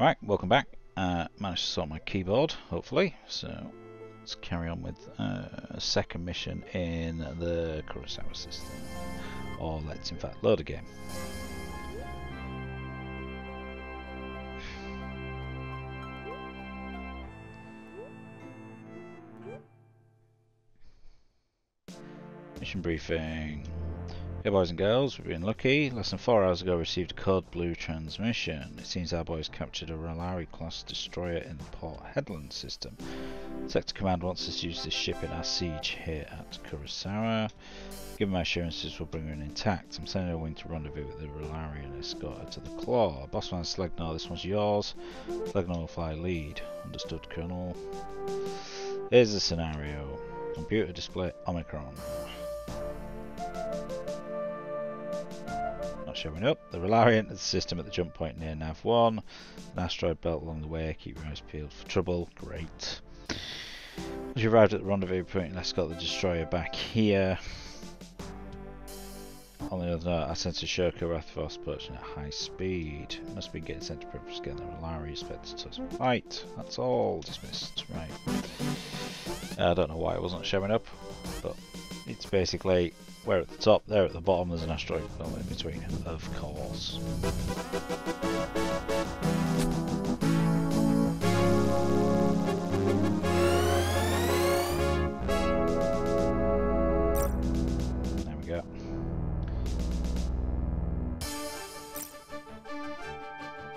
Right, welcome back. Managed to sort my keyboard, hopefully. So let's carry on with a second mission in the Kurosawa system. Or let's in fact load a game. Mission briefing. Hey boys and girls, we've been lucky. Less than 4 hours ago received a code blue transmission. It seems our boys captured a Ralari class destroyer in the Port Headland system. Sector Command wants us to use this ship in our siege here at Kurosawa. Given my assurances, we'll bring her in intact. I'm sending her wing to rendezvous with the Rolariant and escort her to the claw. Bossman, Slegnor, this one's yours. Slegnor will fly lead. Understood, Colonel. Here's the scenario. Computer display Omicron. Not showing up. The Rolariant is the system at the jump point near Nav 1. An asteroid belt along the way. Keep your eyes peeled for trouble. Great. As you arrived at the rendezvous point, let's escort the destroyer back here. On the other note, I sense a Shirka Rathforce approaching at high speed. Must be getting sent to prep for scanning the Rolari. Expected to fight. That's all. Dismissed. Right. I don't know why it wasn't showing up, but it's basically we're at the top, there at the bottom, there's an asteroid belt in between, of course. There we go.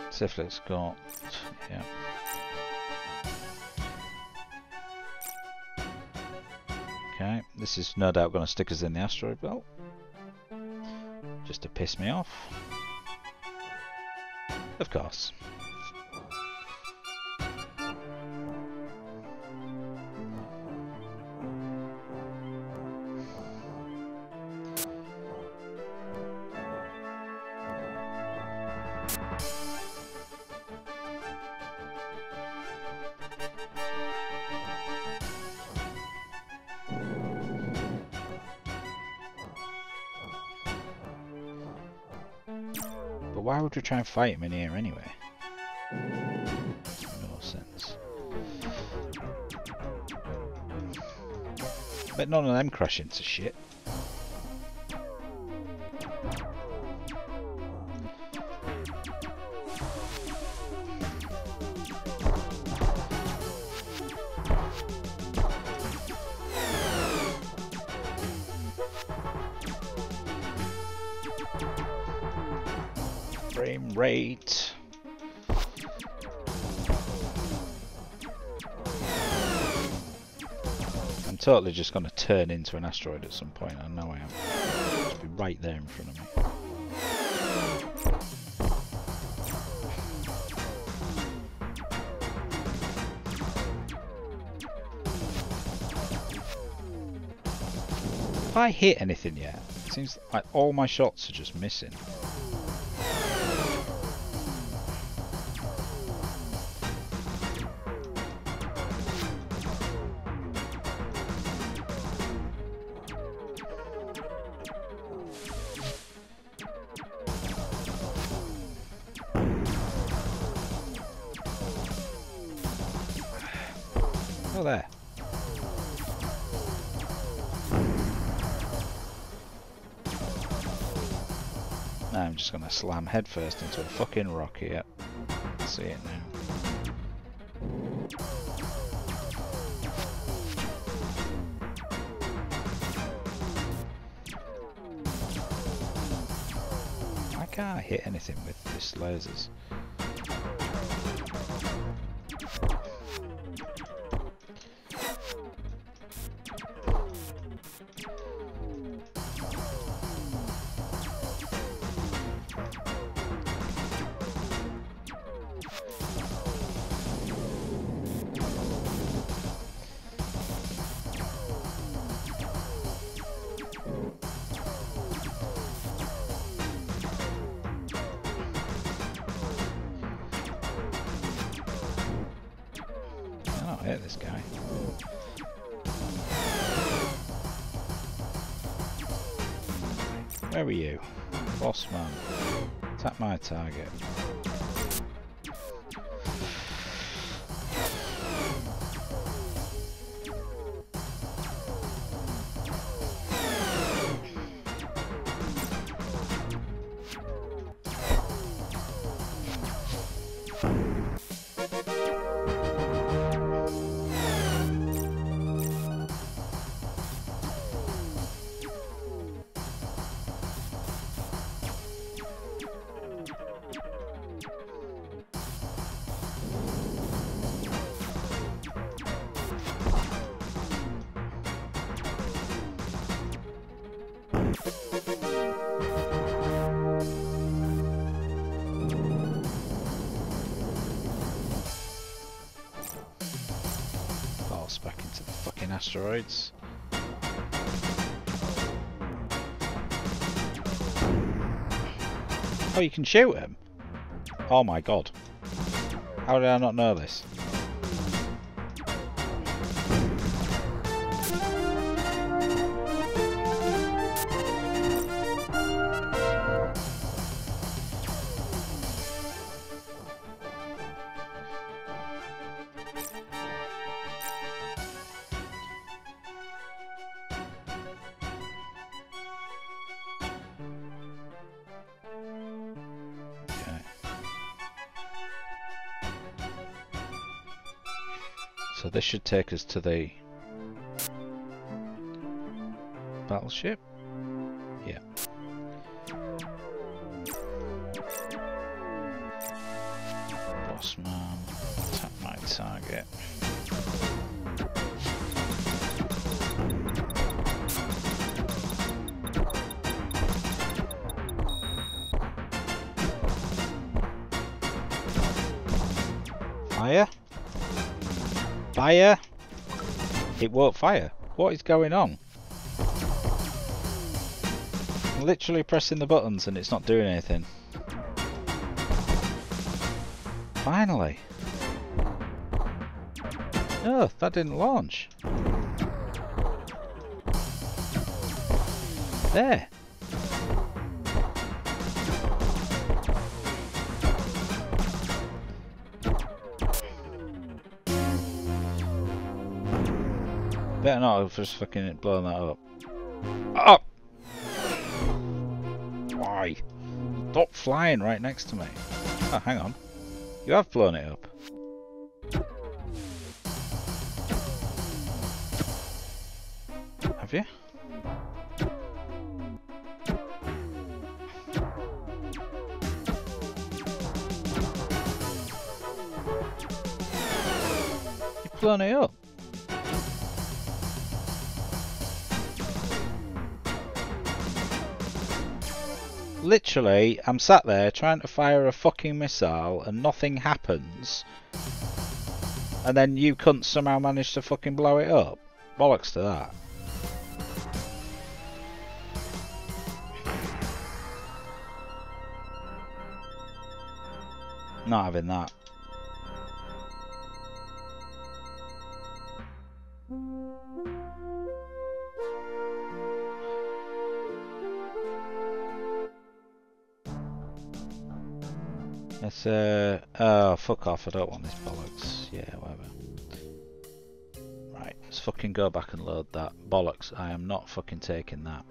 Syphilis got, yeah. This is no doubt going to stick us in the asteroid belt, just to piss me off, of course. Why would we try and fight him in here anyway? No sense. Bet none of them crash into shit. Rate. I'm totally just going to turn into an asteroid at some point. I know I am. It'll be right there in front of me. Have I hit anything yet? It seems like all my shots are just missing. There. Now I'm just going to slam headfirst into a fucking rock here. See it now. I can't hit anything with these lasers. Hit this guy. Where are you? Bossman. Attack my target. asteroids. Oh, you can shoot him? Oh my god. How did I not know this? So this should take us to the battleship. Yeah. Bossman, tap my target. Fire. Fire! It won't fire. What is going on? I'm literally pressing the buttons and it's not doing anything. Finally! Oh, that didn't launch. There! Better not have just fucking blown that up. Up! Why? Stop flying right next to me. Oh, hang on. You have blown it up. Have you? You've blown it up. Literally, I'm sat there trying to fire a fucking missile and nothing happens. And then you cunts somehow manage to fucking blow it up. Bollocks to that. Not having that. Let's oh fuck off, I don't want this bollocks. Yeah, whatever. Right, let's fucking go back and load that. Bollocks, I am not fucking taking that.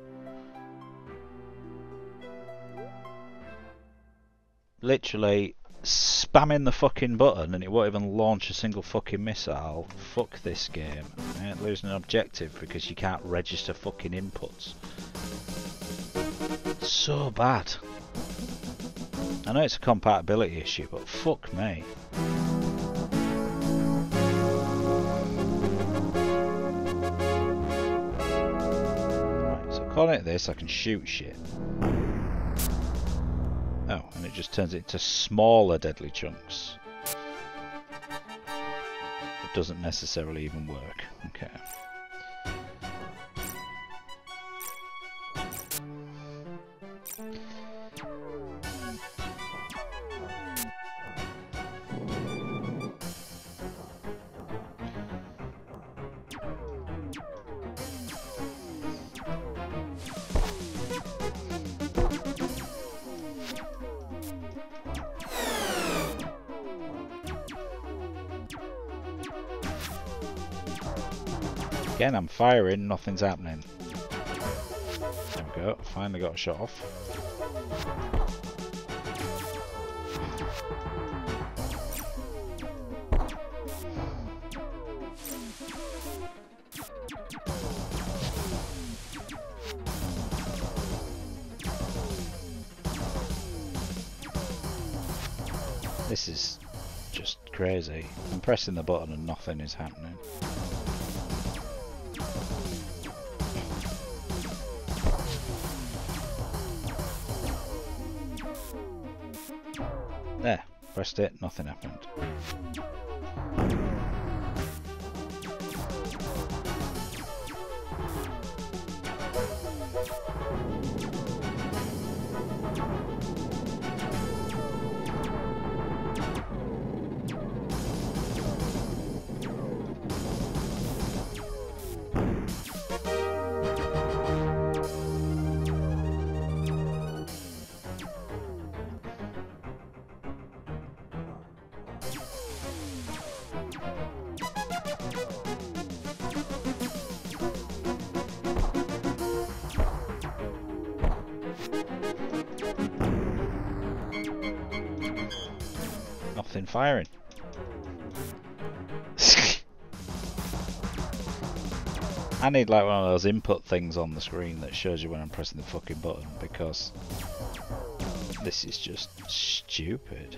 Literally spamming the fucking button and it won't even launch a single fucking missile. Fuck this game. I ain't losing an objective because you can't register fucking inputs. So bad. I know it's a compatibility issue, but fuck me. Right, so calling it this, I can shoot shit. Oh, and it just turns it into smaller deadly chunks. It doesn't necessarily even work. Okay. Again, I'm firing, nothing's happening. There we go, finally got a shot off. This is just crazy. I'm pressing the button and nothing is happening. There, pressed it, nothing happened. nothing firing. I need like one of those input things on the screen that shows you when I'm pressing the fucking button, because this is just stupid.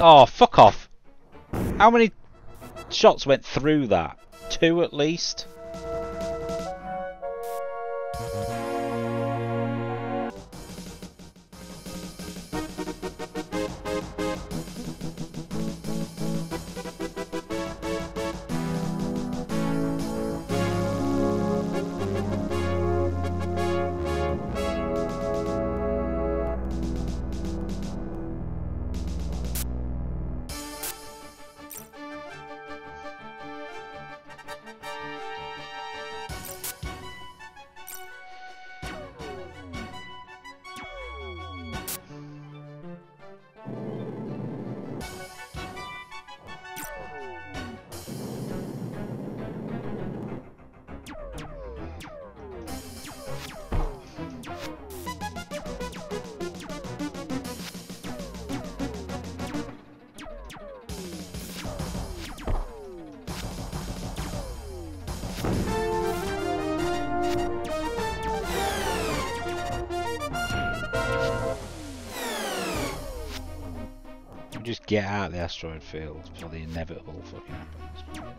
Oh, fuck off. How many shots went through that? 2 at least? Just get out of the asteroid field before the inevitable fucking happens.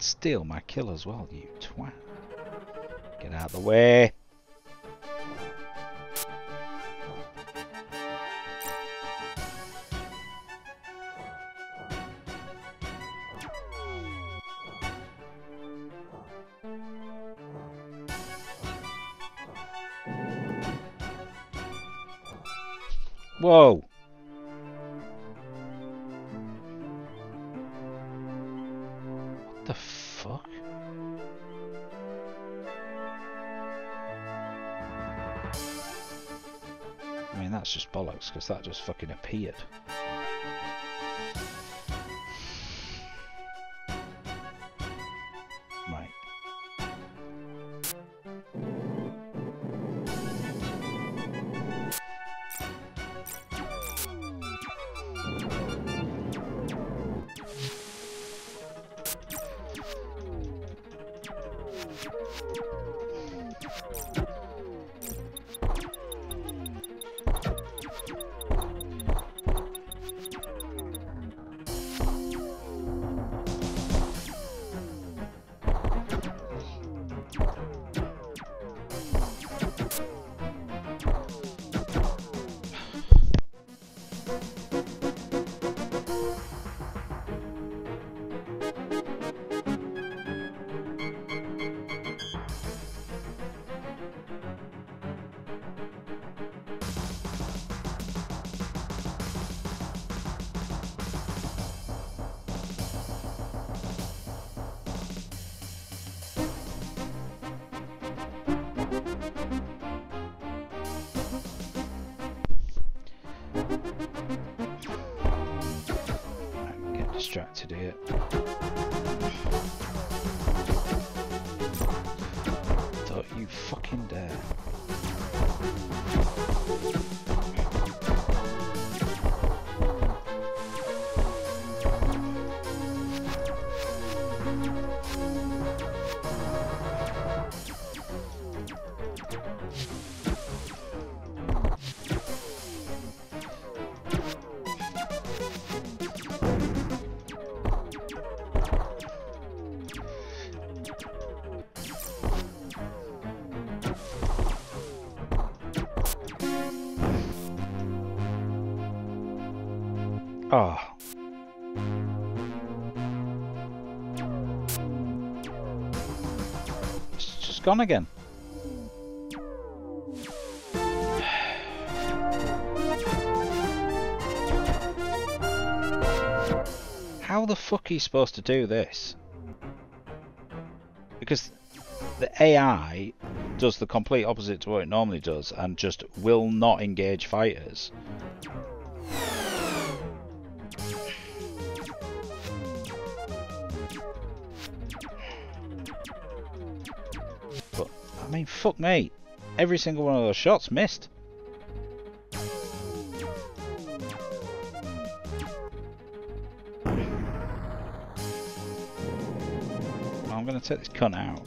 Steal my kill as well, you twat. Get out of the way. Whoa! What the fuck? I mean, that's just bollocks, because that just fucking appeared. Gone again. How the fuck are you supposed to do this? Because the AI does the complete opposite to what it normally does and just will not engage fighters. I mean, fuck me. Every single one of those shots missed. I'm going to take this cunt out.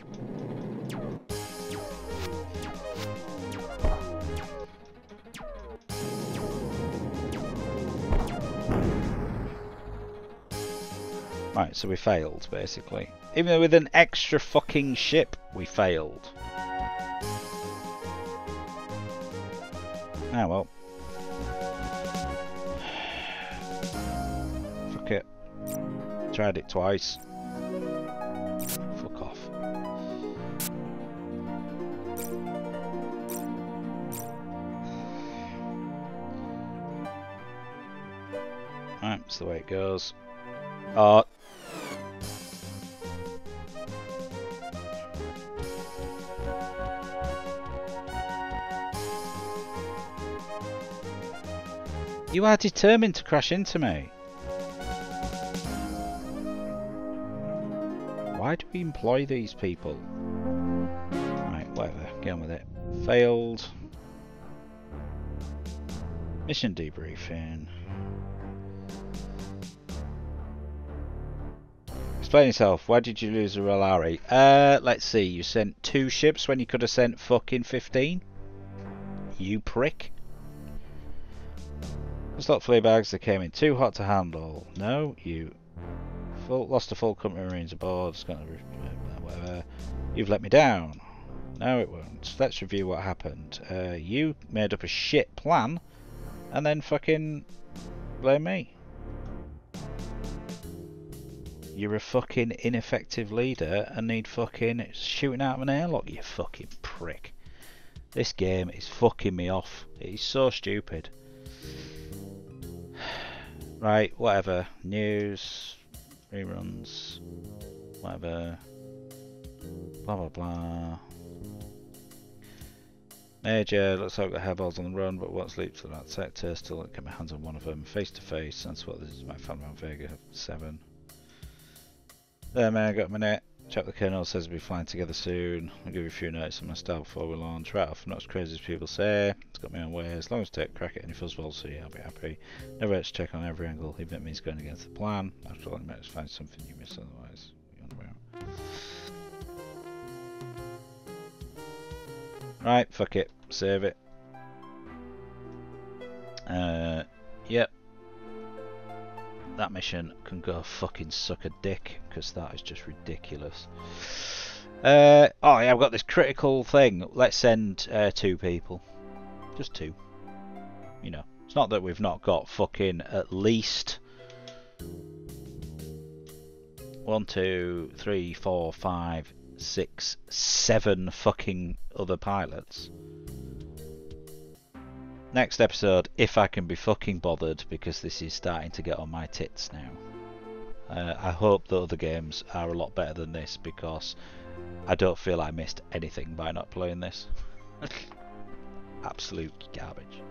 Right, so we failed, basically. Even with an extra fucking ship, we failed. Ah, well. Fuck it. Tried it twice. Fuck off. Right, that's the way it goes. Oh. You are determined to crash into me. Why do we employ these people? Right, whatever. Get on with it. Failed. Mission debriefing. Explain yourself. Why did you lose the Ralari? Let's see. You sent 2 ships when you could have sent fucking 15? You prick. Stock flea bags that came in too hot to handle. No, you lost a full company of Marines aboard. It's gonna whatever. You've let me down. No, it won't. Let's review what happened. You made up a shit plan, and then fucking blame me. You're a fucking ineffective leader and need fucking shooting out of an airlock. You fucking prick. This game is fucking me off. It is so stupid. Right, whatever. News, reruns, whatever. Blah, blah, blah. Major, looks like we have holes on the run, but what's leaped to that sector? Still don't get my hands on one of them. Face to face, that's what this is, my family on Vega 7. There, man, I got my net. Chap the Colonel says we'll be flying together soon. I'll give you a few notes I'm going to start before we launch. Right off, I'm not as crazy as people say. It's got me on way. As long as I take a crack at any fuzzballs, so yeah, I'll be happy. Never hurts to check on every angle, even if it means going against the plan. After all, I might just find something you miss otherwise. Right, fuck it. Save it. Yep. That mission can go fucking suck a dick, because that is just ridiculous. Oh yeah, I've got this critical thing. Let's send 2 people. Just 2. You know, it's not that we've not got fucking at least 1, 2, 3, 4, 5, 6, 7 fucking other pilots. Next episode, if I can be fucking bothered, because this is starting to get on my tits now. I hope the other games are a lot better than this, because I don't feel I missed anything by not playing this. Absolute garbage.